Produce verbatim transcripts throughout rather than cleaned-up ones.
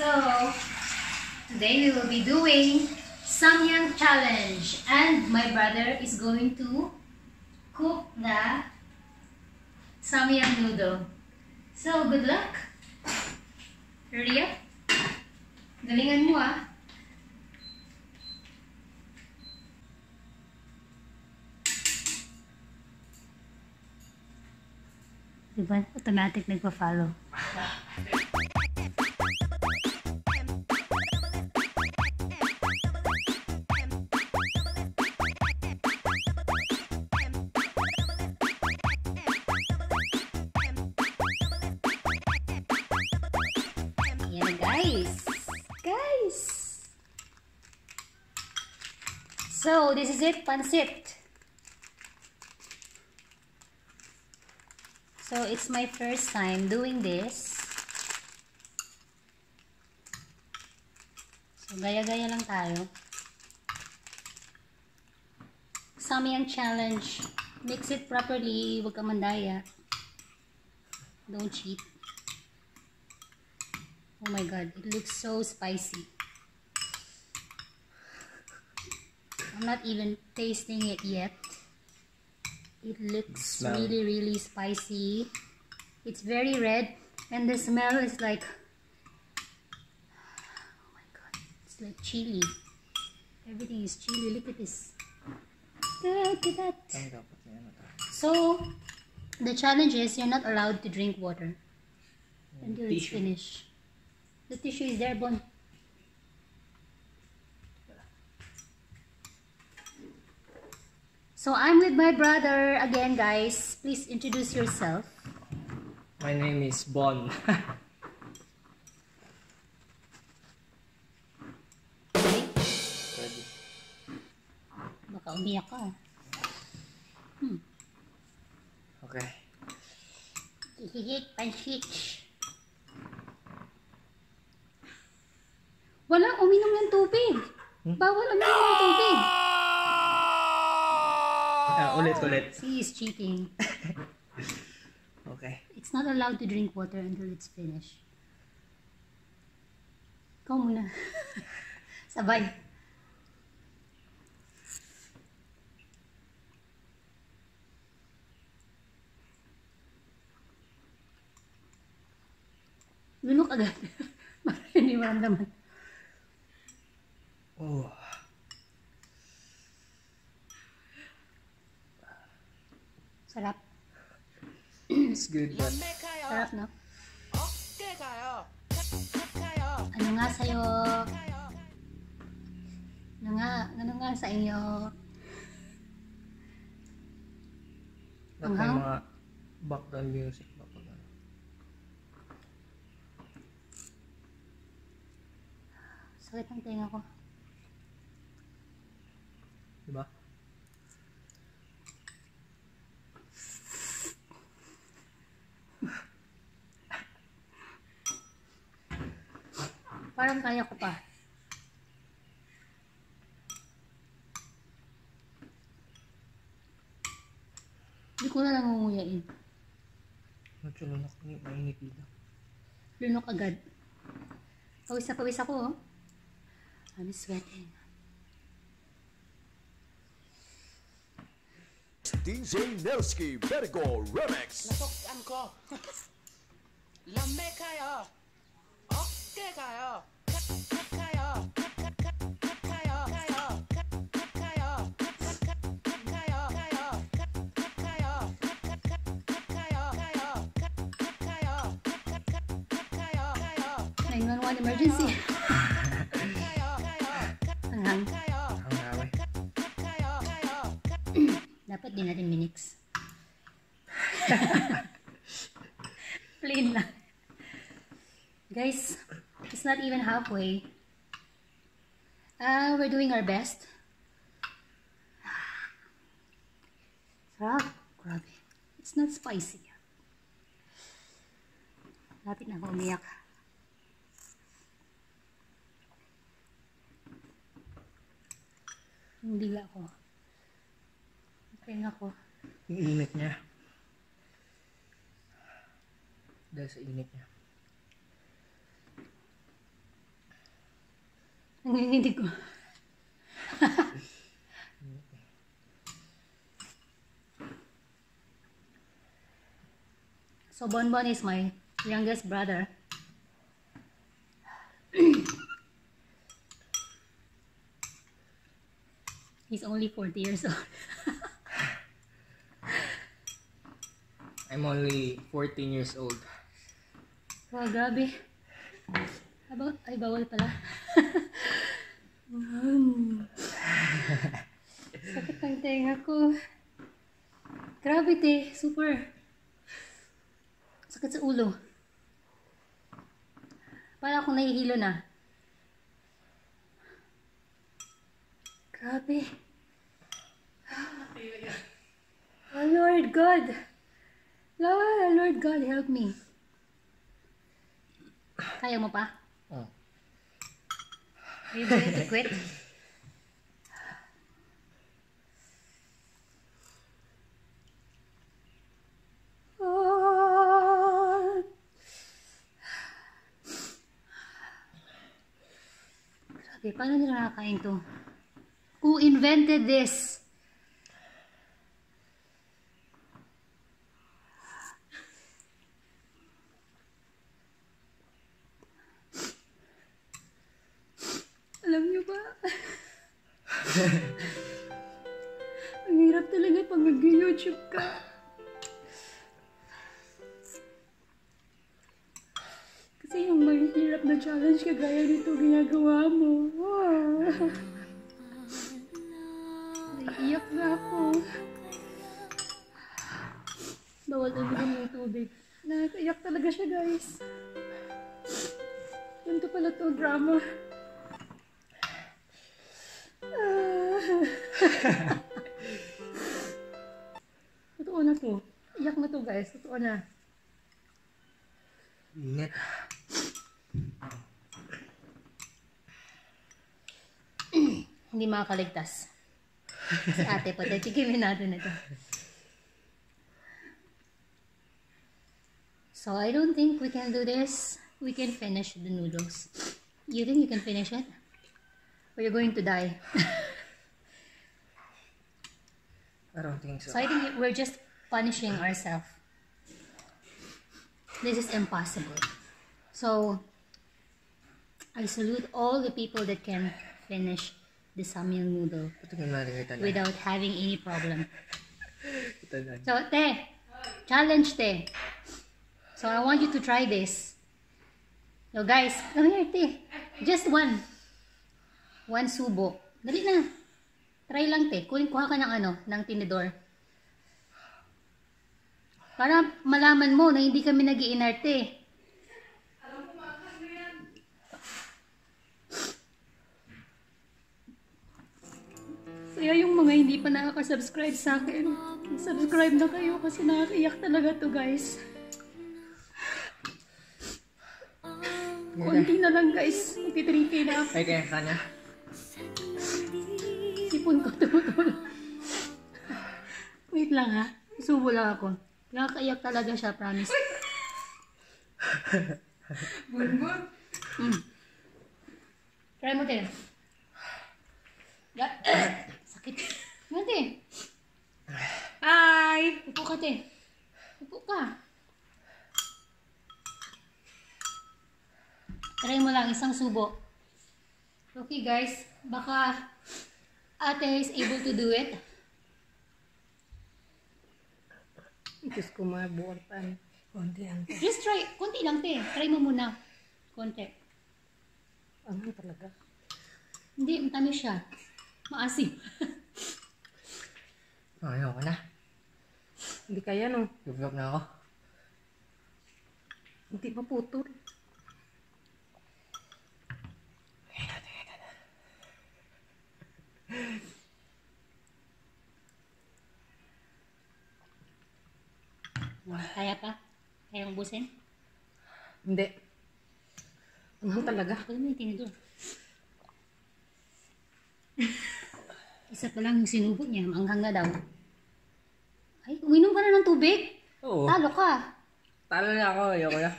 So today we will be doing Samyang challenge, and my brother is going to cook the Samyang noodle. So good luck. Ready up? Galingan mo ah. Diba? Automatic nagpa-follow. Ayan guys. Guys! So, this is it. Pansit. So, it's my first time doing this. So, gaya-gaya lang tayo. Samyang challenge. Mix it properly. Huwag ka mandaya. Don't cheat. Oh my God. It looks so spicy. I'm not even tasting it yet. It looks really, really spicy. It's very red, and the smell is like, oh my God, it's like chili. Everything is chili. Look at this. Look at that. So, the challenge is you're not allowed to drink water until tissue. It's finished. The tissue is there, Bon. So, I'm with my brother again, guys. Please introduce yourself. My name is Bon. Okay. Ready. Baka umiyak ka. Hmm. Okay. Hihihit, pansit. Walang uminom ng tubig. Hmm? Bawal uminom ng tubig. Uh, ulit, ulit. She is cheating. Okay. It's not allowed to drink water until it's finished. Ikaw muna. Sabay. Lunok agad. Hindi maramdaman. Oh. Sarap. It's good, but sarap, no? Ano nga sa'yo? Ano nga? Ano nga sa inyo? Ang mga background music. Sakit ang tinga ko. Diba? Parang kaya ko pa. Hindi ko na nangunguyain. Lunok, mainit dito. Lunok agad. Pawis na pawis ako, oh. I'm sweating. D J Nelsky, Vertigo, Remix. Nasoktan ko. Lambe kayo. Okay kayo. nine one one emergency. Hanghang. Dapat din natin minix. Plain lang. Guys, it's not even halfway. Uh, we're doing our best. Sarap. Grabe. It's not spicy. Lapit na ako umiyak. Hindi lang ako. Pain ako. Iinit niya. Dahil sa init niya. Nanginginig ko. So Bonbon is my youngest brother. He's only forty years old. I'm only fourteen years old. Wow, grabe. About, ay, bawal pala. Sakit ng tenga ko. Grabe, te. Super. Sakit sa ulo. Para akong nahihilo na. Grabe. Oh, Lord God. Lord, Lord God, help me. Kaya mo pa? Oh. Are you going to quit? Oh. Grabe, paano nila nakakain to? Who invented this? Alam nyo ba? Ang hirap talaga pag mag-YouTube ka. Kasi yung mahirap na challenge kagaya nito ginagawa mo. Wow. Naiiyak na ako. Bawal uminom ng tubig. Nakaiyak talaga siya, guys. Ganito pala to, drama. Totoo na to. Iyak na to, guys. Totoo na. Ingat. Hindi makakaligtas. Si ate pa. Titigilin natin ito. So, I don't think we can do this. We can finish the noodles. You think you can finish it? Or you're going to die? I don't think so. So I think we're just punishing ourselves. This is impossible. So I salute all the people that can finish the Samyang noodle without having any problem. So te, challenge te. So I want you to try this. So guys, come here te. Just one. One subo. Dali na. Try lang te, kunin kuha ka ng ano, ng tinidor. Para malaman mo na hindi kami nag-iinarte. Alam ko makan mo yan. Kaya yung mga hindi pa nakaka-subscribe sa akin, subscribe na kayo kasi nakakaiyak talaga to, guys. Konti na lang, guys. Magti-three K na ako. Ay, kaya ka na. Sipon ko tumutulog. Wait lang ha. Subo lang ako. Nakakaiyak talaga siya, promise. Bonbon? Mm. Try mo din. Sakit. Mati. Hi! Upo ka, te. Upo ka. Try mo lang. Isang subo. Okay, guys. Baka... Ate is able to do it. Just kumabuol pa. Konti lang. Just try. Konti lang, te. Try mo muna. Konti. Ano talaga? Hindi. Matamis siya. Maasim. Ayaw ko na. Hindi kaya, no? Yublog na ako. Hindi pa putol. Kaya pa? Kaya ubusin? Hindi. Ano talaga? Ako naman yung tinidor. Isa pa lang yung sinubo niya. Maanghang na daw. Ay, uminom ka na ng tubig? Oo. Talo ka. Talo na ako. Ayoko na.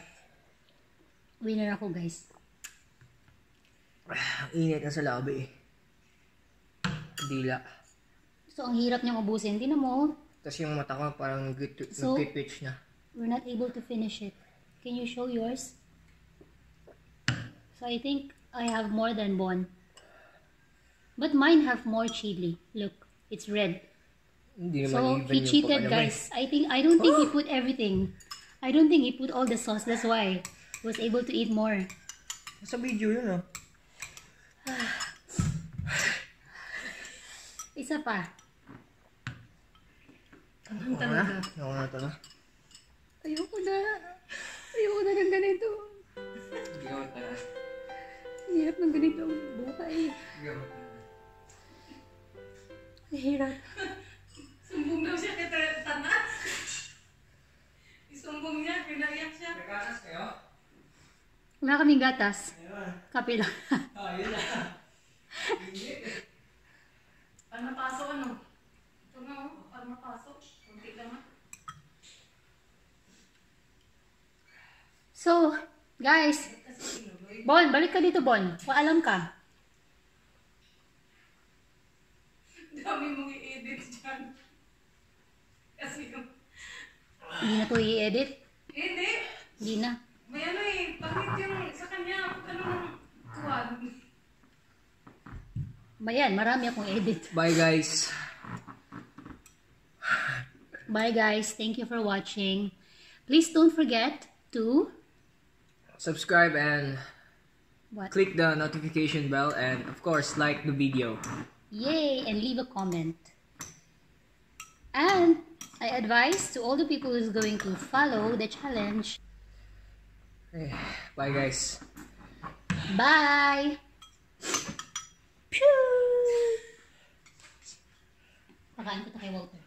Winner ako, guys. Init na sa labi eh. Dila. So, ang hirap niyang ubusin. Hindi na mo. Tapos yung mata ko parang nag-twitch so, na. We're not able to finish it. Can you show yours? So, I think I have more than Bon. But mine have more chili. Look, it's red. Hindi so, he cheated, guys. I think I don't think oh! he put everything. I don't think he put all the sauce. That's why he was able to eat more. Sa video yun ah. Isa pa. Ang talaga. Ayoko na talaga. Ayoko na. Ayoko na ng ganito. Ayoko na. Hirap ng ganito ang buhay. Ayoko na. Hirap. Sumbong daw siya kaya tanas. Isumbong niya, pinariyak siya. Nagatas kayo? Wala kaming gatas. Kape lang. Oh, yun lang. Pag napasok, ano? Ito nga, pag napasok. Kunti lang. So, guys. Bon, balik ka dito, Bon. Paalam ka. Dami mong i-edit dyan. Kasi yung... Hindi na ito i-edit? Hindi. Hindi na. May ano eh, bakit yung sa kanya, ano nang kuwan? Bayan, marami akong edit. Bye guys. Bye guys. Thank you for watching. Please don't forget to... subscribe and... what? Click the notification bell and of course like the video. Yay! And leave a comment. And I advise to all the people who's going to follow the challenge. Bye guys. Bye. Pew. Pakain ko to kay Walter.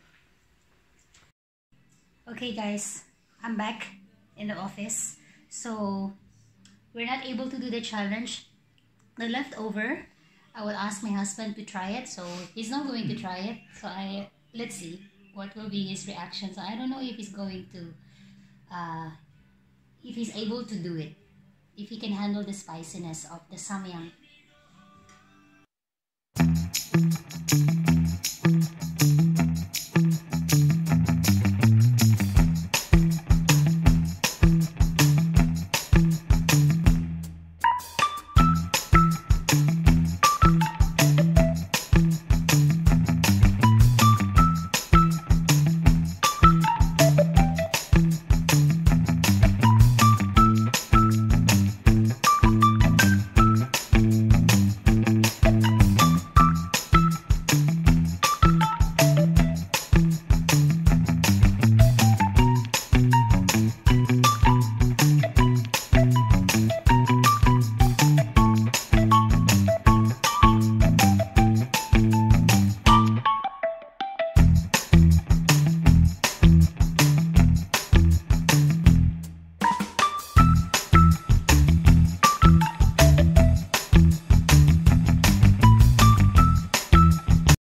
Okay guys, I'm back in the office. So we're not able to do the challenge. The leftover, I will ask my husband to try it. So he's not going to try it. So I let's see what will be his reaction. So I don't know if he's going to. Uh, If he's able to do it, if he can handle the spiciness of the samyang.